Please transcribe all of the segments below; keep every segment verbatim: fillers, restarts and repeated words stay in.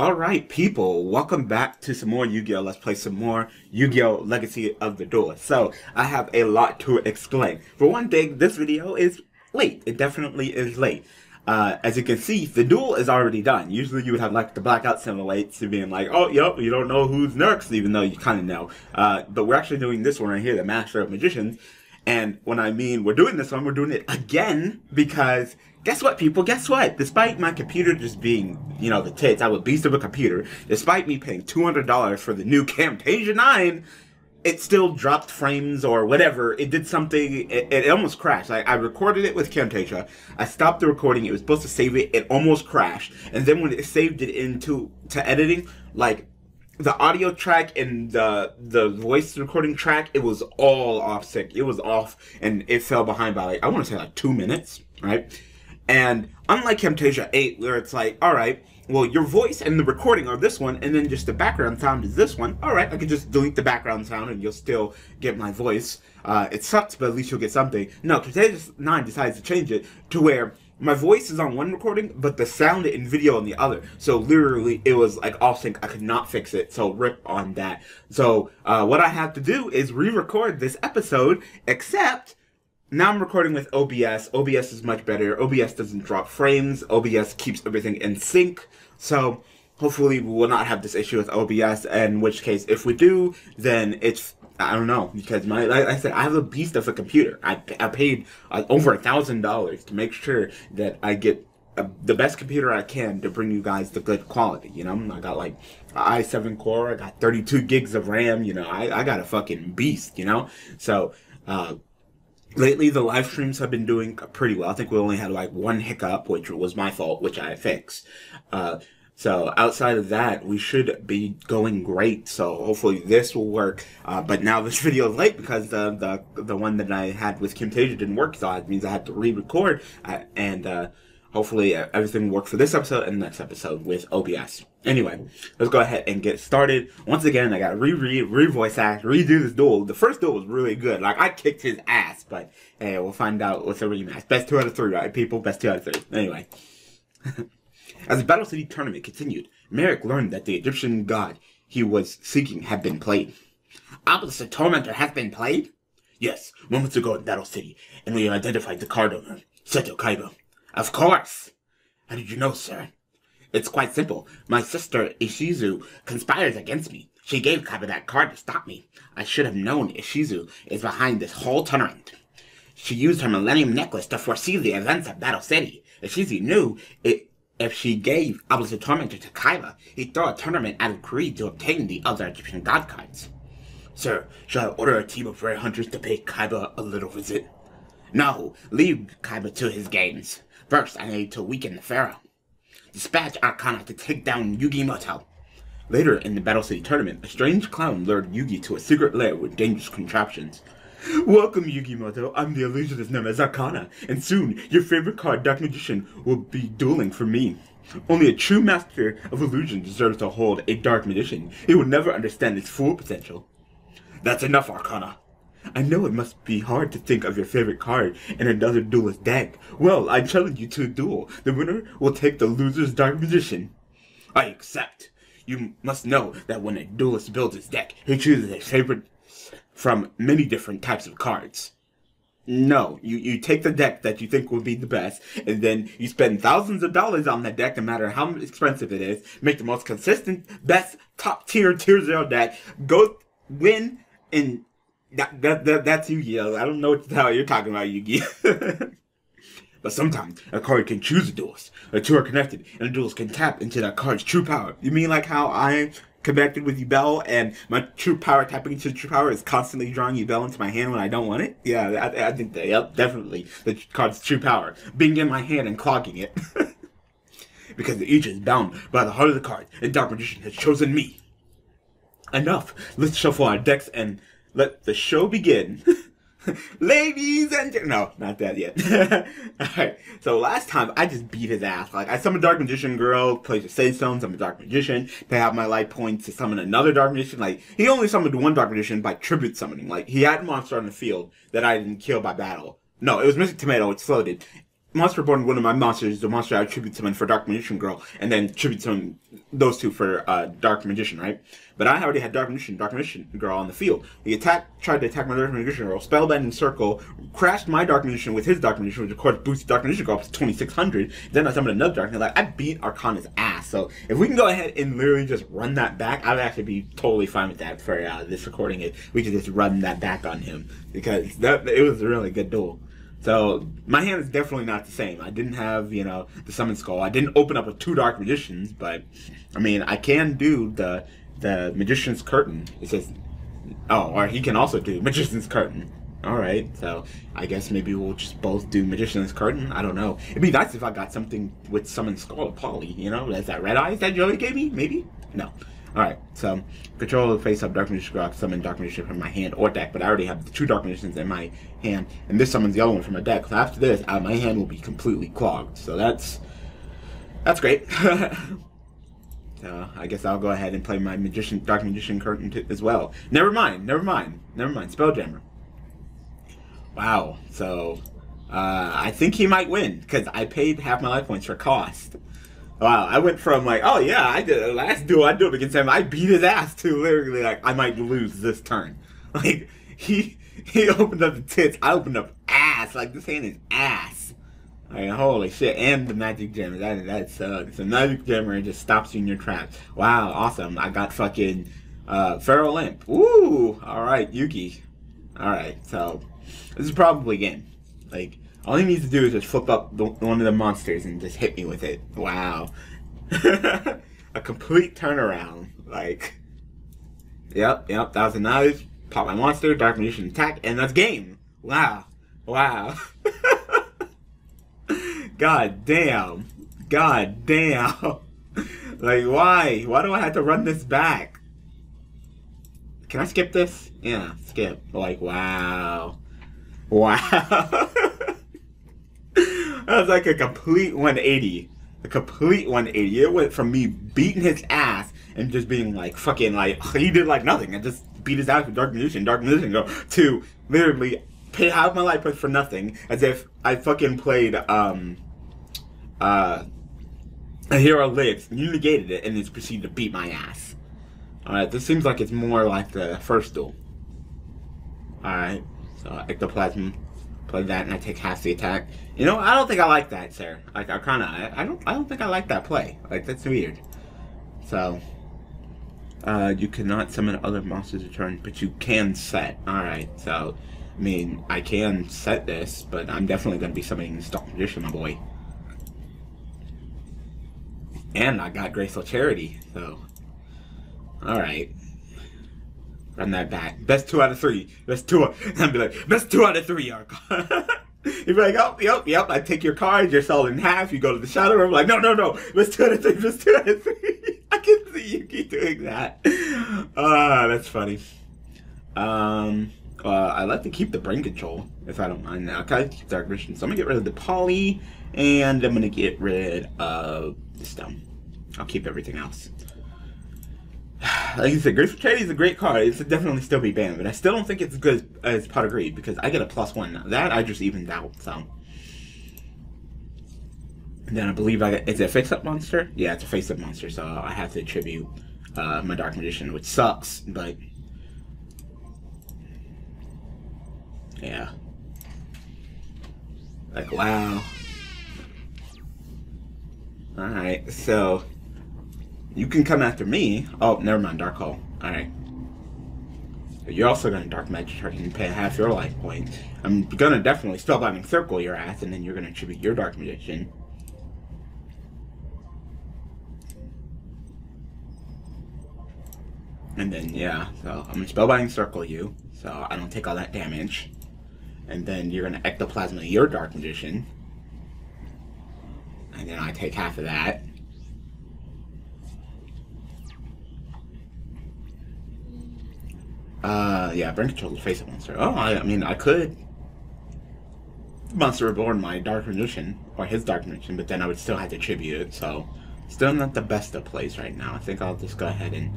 Alright people, welcome back to some more Yu-Gi-Oh! Let's play some more Yu-Gi-Oh! Legacy of the Duelist. So, I have a lot to explain. For one thing, this video is late. It definitely is late. Uh, as you can see, the duel is already done. Usually you would have like the blackout simulates to being like, oh, yep, you don't know who's next, even though you kind of know. Uh, but we're actually doing this one right here, the Master of Magicians. And when I mean we're doing this one, we're doing it again because... Guess what, people? Guess what? Despite my computer just being, you know, the tits, I was a beast of a computer, despite me paying two hundred dollars for the new Camtasia nine, it still dropped frames or whatever. It did something. It, it almost crashed. I, I recorded it with Camtasia. I stopped the recording. It was supposed to save it. It almost crashed. And then when it saved it into to editing, like, the audio track and the the voice recording track, it was all off sync. It was off, and it fell behind by, like, I want to say, like, two minutes, right? And unlike Camtasia eight, where it's like, all right, well, your voice and the recording are this one, and then just the background sound is this one. All right, I can just delete the background sound, and you'll still get my voice. Uh, it sucks, but at least you'll get something. No, Camtasia nine decides to change it to where my voice is on one recording, but the sound and video on the other. So literally, it was like off sync. I could not fix it, so rip on that. So uh, what I have to do is re-record this episode, except... now I'm recording with O B S. O B S is much better. O B S doesn't drop frames. O B S keeps everything in sync. So hopefully we will not have this issue with O B S, in which case if we do, then it's, I don't know, because my, like I said, I have a beast of a computer. I, I paid uh, over a thousand dollars to make sure that I get uh, the best computer I can to bring you guys the good quality, you know? I got like an i seven core, I got thirty-two gigs of RAM, you know, I, I got a fucking beast, you know? So, uh, lately, the live streams have been doing pretty well. I think we only had like one hiccup, which was my fault, which I fixed. Uh, so outside of that, we should be going great. So hopefully this will work. Uh, but now this video is late because the, the the one that I had with Camtasia didn't work. So it means I had to re-record. Uh, and uh, hopefully everything worked for this episode and the next episode with O B S. Anyway, let's go ahead and get started. Once again, I gotta re-read, re-voice act, redo this duel. The first duel was really good. Like, I kicked his ass, but hey, we'll find out what's a rematch. Best two out of three, right, people? Best two out of three. Anyway. As the Battle City tournament continued, Merrick learned that the Egyptian god he was seeking had been played. Obelisk the Tormentor has been played? Yes, moments ago in Battle City, and we identified the card owner, Seto Kaiba. Of course! How did you know, sir? It's quite simple. My sister, Ishizu, conspires against me. She gave Kaiba that card to stop me. I should have known Ishizu is behind this whole tournament. She used her Millennium Necklace to foresee the events of Battle City. Ishizu knew it, if she gave Obelisk the Tormentor to Kaiba, he'd throw a tournament out of greed to obtain the other Egyptian god cards. Sir, shall I order a team of rare hunters to pay Kaiba a little visit? No, leave Kaiba to his games. First, I need to weaken the Pharaoh. Dispatch Arkana to take down Yugi Moto. Later in the Battle City tournament, a strange clown lured Yugi to a secret lair with dangerous contraptions. Welcome, Yugi Moto. I'm the illusionist known as Arkana, and soon your favorite card, Dark Magician, will be dueling for me. Only a true master of illusion deserves to hold a Dark Magician. He will never understand its full potential. That's enough, Arkana. I know it must be hard to think of your favorite card in another duelist deck. Well, I challenge you to a duel. The winner will take the loser's Dark Magician. I accept. You must know that when a duelist builds his deck, he chooses a favorite from many different types of cards. No, you, you take the deck that you think will be the best, and then you spend thousands of dollars on that deck, no matter how expensive it is, make the most consistent, best, top-tier, tier zero deck, go win, and... That, that, that, that's Yu-Gi-Oh! I don't know what the hell you're talking about, Yu-Gi-Oh! But sometimes, a card can choose a duelist. The two are connected, and a duelist can tap into that card's true power. You mean like how I connected with Yubel, and my true power, tapping into the true power, is constantly drawing Yubel into my hand when I don't want it? Yeah, I, I think that, yep, definitely, the card's true power. Being in my hand and clogging it. Because each is bound by the heart of the card, and Dark Magician has chosen me. Enough. Let's shuffle our decks and... let the show begin. Ladies and no, not that yet. Alright, so last time I just beat his ass. Like, I summoned Dark Magician Girl, plays with Sage Stones, I'm a Dark Magician, pay out my light points to summon another Dark Magician. Like, he only summoned one Dark Magician by tribute summoning. Like, he had a monster on the field that I didn't kill by battle. No, it was Mystic Tomato, it floated. Monster Reborn, one of my monsters, the monster I tribute summon for Dark Magician Girl, and then tribute summon those two for uh, Dark Magician, right? But I already had Dark Magician, Dark Magician Girl on the field. He attacked, tried to attack my Dark Magician Girl, Spellbinding Circle, crashed my Dark Magician with his Dark Magician, which of course boosted Dark Magician Girl up to twenty-six hundred. Then I summoned another Dark Magician, like, I beat Arkana's ass. So if we can go ahead and literally just run that back, I would actually be totally fine with that for uh, this recording. It we could just run that back on him, because that, it was a really good duel. So, my hand is definitely not the same. I didn't have, you know, the Summon Skull. I didn't open up with two Dark Magicians, but, I mean, I can do the the Magician's Curtain. It says, oh, or he can also do Magician's Curtain. Alright, so, I guess maybe we'll just both do Magician's Curtain. I don't know. It'd be nice if I got something with Summon Skull or Polly, you know? That's that red eyes that Joey gave me, maybe? No. Alright, so, control the face of Dark Magician Girl, summon Dark Magician from my hand or deck, but I already have the two Dark Magicians in my hand, and this summons the other one from my deck, so after this, uh, my hand will be completely clogged, so that's, that's great. So, I guess I'll go ahead and play my Magician, Dark Magician Curtain t as well. Never mind, never mind, never mind, Spell Jammer. Wow, so, uh, I think he might win, because I paid half my life points for cost. Wow, I went from like, oh yeah, I did the last duel I did against him, I beat his ass, to literally like, I might lose this turn. Like, he he opened up the tits, I opened up ass, like this hand is ass. Like, holy shit, and the Magic Jammer, that, that sucks. The Magic Jammer just stops you in your traps. Wow, awesome, I got fucking uh, Feral Imp. Ooh, alright, Yugi. Alright, so, this is probably game. Like, all he needs to do is just flip up the, one of the monsters and just hit me with it. Wow. A complete turnaround. Like, yep, yep, Thousand Knives, pop my monster, Dark Magician attack, and that's game. Wow. Wow. God damn. God damn. Like, why? Why do I have to run this back? Can I skip this? Yeah, skip. Like, wow. Wow. That was like a complete one eighty. A complete one eighty. It went from me beating his ass and just being like fucking like, he did like nothing. I just beat his ass with Dark Magician, Dark Magician Girl, to literally pay half my life for nothing, as if I fucking played um, uh, A Hero Lives. You negated it and then proceeded to beat my ass. Alright, this seems like it's more like the first duel. Alright, so Ectoplasm. Play that and I take half the attack. You know, I don't think I like that, sir. Like Arkana, I, I don't, I don't think I like that play. Like that's weird. So, uh, you cannot summon other monsters to turn, but you can set. All right. So, I mean, I can set this, but I'm definitely gonna be summoning this Dark Magician, my boy. And I got Graceful Charity. So, all right. Run that back. Best two out of three. Best two. I'd be like, best two out of three, Arkana. You'd be like, oh, yep, yep. I take your card. You're sold in half. You go to the shadow room. Like, no, no, no. Best two out of three. Best two out of three. I can see you keep doing that. Ah, uh, that's funny. Um, uh, I like to keep the brain control if I don't mind. Now, I keep Dark Magician. So I'm gonna get rid of the poly, and I'm gonna get rid of the stone. I'll keep everything else. Like you said, Graceful Charity is a great card. It should definitely still be banned, but I still don't think it's as good as Pot of Greed, because I get a plus one. That I just evened out, so. And then I believe I got, is it a face-up monster? Yeah, it's a face-up monster, so I have to attribute uh, my Dark Magician, which sucks, but. Yeah. Like, wow. Alright, so. You can come after me. Oh, never mind, Dark Hole. Alright. You're also gonna Dark Magic Curtain and pay half your life points. I'm gonna definitely Spellbinding Circle your ass, and then you're gonna attribute your Dark Magician. And then, yeah, so I'm gonna Spellbinding Circle you, so I don't take all that damage. And then you're gonna Ectoplasm your Dark Magician. And then I take half of that. Uh, yeah, Brain Control the face of monster. Oh, I, I mean, I could Monster Reborn my Dark Magician, or his Dark Magician, but then I would still have to tribute it, so still not the best of plays right now. I think I'll just go ahead and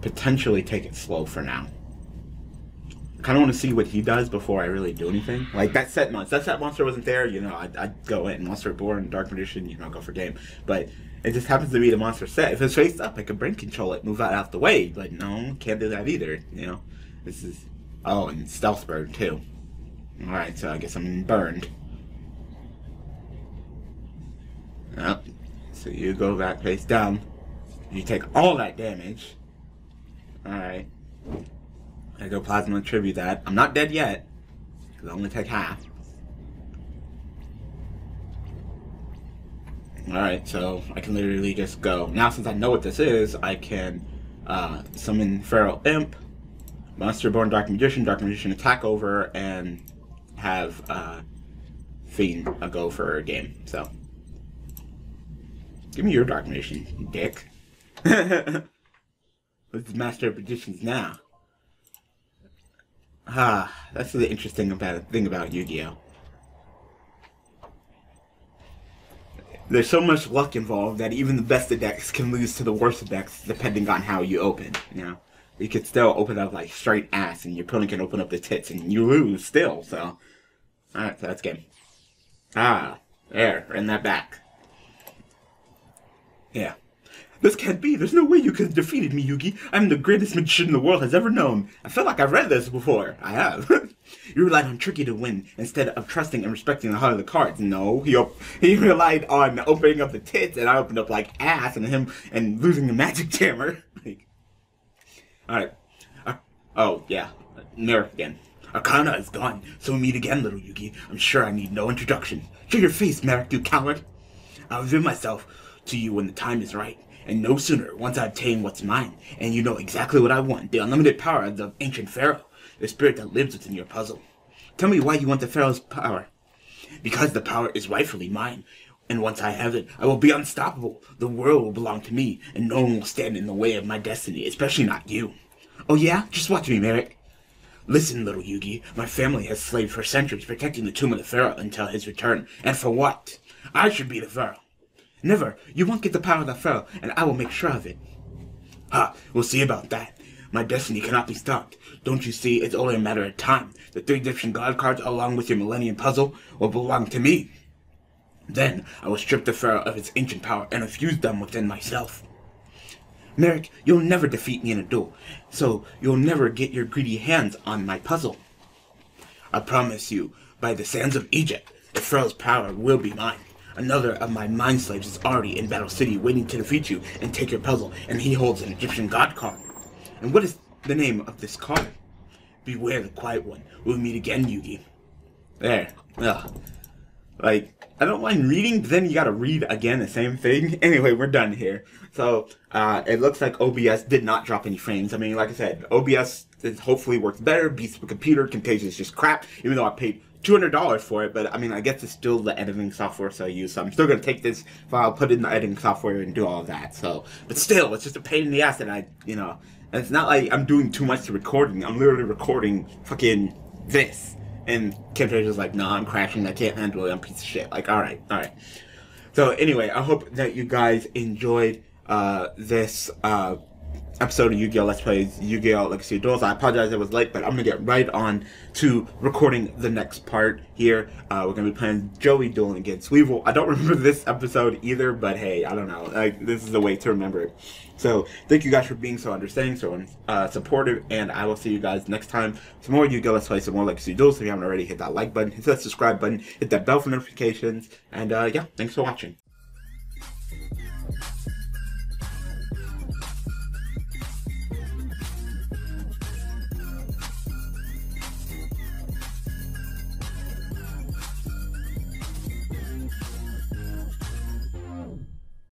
potentially take it slow for now. kind of want to see what he does before I really do anything. Like that set monster, that set monster wasn't there. You know, I'd, I'd go in Monster Reborn, Dark Magician. You know, go for game. But it just happens to be the monster set. If it's faced up, I could brain control it, move that out the way. But no, can't do that either. You know, this is oh, and stealth burn too. All right, so I guess I'm burned. Oh, so you go back face down. You take all that damage. All right. I go plasma and tribute that. I'm not dead yet, because I only take half. Alright, so I can literally just go. Now since I know what this is, I can uh, summon Feral Imp, Monster Reborn, Dark Magician, Dark Magician attack over, and have uh, Fiend a go for a game. So, give me your Dark Magician, you dick. What's the Master of Magicians now? Ah, that's the interesting about, thing about Yu-Gi-Oh! There's so much luck involved that even the best of decks can lose to the worst of decks depending on how you open, you know? You could still open up, like, straight ass, and your opponent can open up the tits, and you lose still, so... Alright, so that's game. Ah, there, run that back. Yeah. This can't be. There's no way you could have defeated me, Yugi. I'm the greatest magician the world has ever known. I feel like I've read this before. I have. You relied on Tricky to win instead of trusting and respecting the heart of the cards. No, he, op he relied on opening up the tits, and I opened up like ass, and him and losing the Magic Jammer. Like, all right. Uh, oh yeah, Merrick again. Arkana is gone. So we meet again, little Yugi. I'm sure I need no introduction. Show your face, Merrick, you coward. I'll reveal myself to you when the time is right. And no sooner, once I obtain what's mine, and you know exactly what I want, the unlimited power of the ancient Pharaoh, the spirit that lives within your puzzle. Tell me why you want the Pharaoh's power. Because the power is rightfully mine, and once I have it, I will be unstoppable. The world will belong to me, and no one will stand in the way of my destiny, especially not you. Oh yeah? Just watch me, Merrick. Listen, little Yugi, my family has slaved for centuries protecting the tomb of the Pharaoh until his return, and for what? I should be the Pharaoh. Never. You won't get the power that fell, and I will make sure of it. Ha, we'll see about that. My destiny cannot be stopped. Don't you see, it's only a matter of time. The three Egyptian god cards, along with your Millennium Puzzle, will belong to me. Then, I will strip the Pharaoh of its ancient power and infuse them within myself. Merrick, you'll never defeat me in a duel, so you'll never get your greedy hands on my puzzle. I promise you, by the sands of Egypt, the Pharaoh's power will be mine. Another of my mind slaves is already in Battle City waiting to defeat you and take your puzzle, and he holds an Egyptian god card. And what is the name of this card? Beware the quiet one. We'll meet again, Yugi. There. Ugh. Like, I don't mind reading, but then you gotta read again the same thing. Anyway, we're done here. So, uh, it looks like O B S did not drop any frames. I mean, like I said, O B S is hopefully works better, beats the computer, Camtasia is just crap, even though I paid two hundred dollars for it, but I mean, I guess it's still the editing software, so I use, so I'm still gonna take this file, put it in the editing software, and do all of that, so, but still, it's just a pain in the ass that I, you know, and it's not like I'm doing too much to recording, I'm literally recording fucking this, and Camtasia's just like, no, I'm crashing, I can't handle it, I'm a piece of shit, like, alright, alright. So, anyway, I hope that you guys enjoyed, uh, this, uh, episode of Yu-Gi-Oh! Let's Plays Yu-Gi-Oh! Legacy of the Duelist. I apologize I was late, but I'm gonna get right on to recording the next part here. Uh, we're gonna be playing Joey dueling against Weevil. I don't remember this episode either, but hey, I don't know. Like, this is the way to remember it. So, thank you guys for being so understanding, so uh, supportive, and I will see you guys next time. Some more Yu-Gi-Oh! Let's Play, some more Legacy of the Duelist. If you haven't already, hit that like button, hit that subscribe button, hit that bell for notifications, and uh, yeah, thanks for watching.